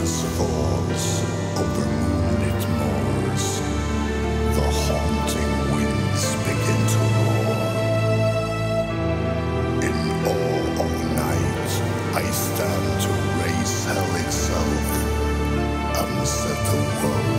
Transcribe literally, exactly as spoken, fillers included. darkness falls over moonlit moors. The haunting winds begin to roar. In awe of night, I stand to raise hell itself and set the world